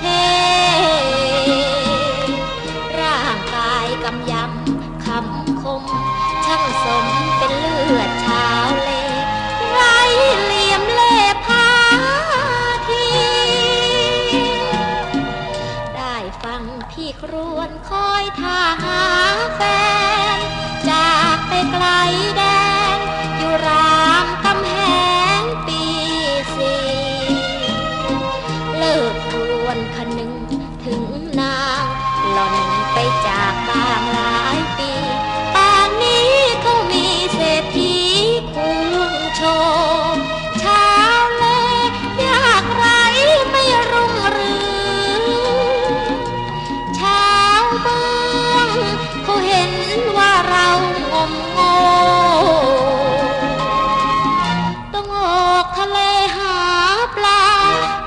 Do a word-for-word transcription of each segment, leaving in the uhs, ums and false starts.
เทร่างกายกำยำคำคมช่างสมเป็นเลือดชาวเลไรเหลี่ยมเล่พาทีได้ฟังพี่ครวญคอยท่าหาแฟนจากไปไกลแดนอยู่รามคำแหงปีสี่เลิกครวญคนึงถึงนางหล่นไปจากบางหลายปีป่านนี้เขามีเศรษฐีคุ้งโชว์ชาวเลอยากไรไม่รุ่งเรืองชาวเมืองเขาเห็นว่าเรางมงงต้องออกทะเลหาปลา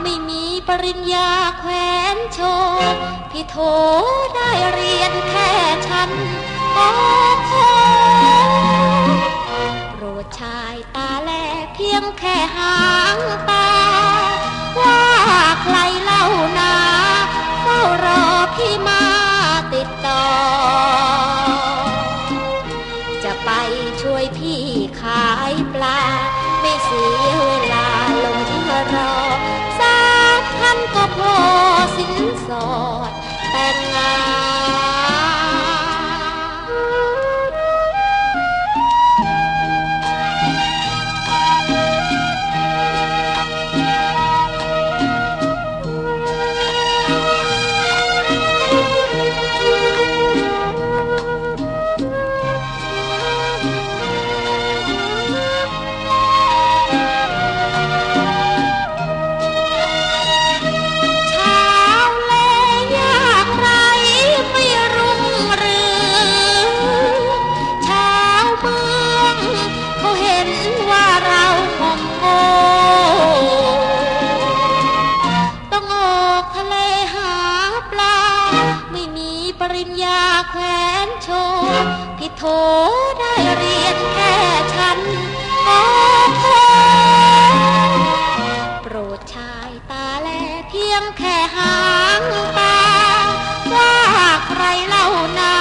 ไม่มีปริญญาแขวนโชว์พี่โถได้เรียนแค่ชั้นป.หกโปรดชายตาแลเพียงแค่หางตาว่าใครเล่านาเฝ้ารอพี่มาติดต่อจะไปช่วยพี่ขายปลาไม่เสียเวลาลงที่รอสามพันก็พอสินสอดแต่งงานพี่โถได้เรียนแค่ชั้นป.หกโปรดชายตาแลเพียงแค่หางตาว่าใครเล่านา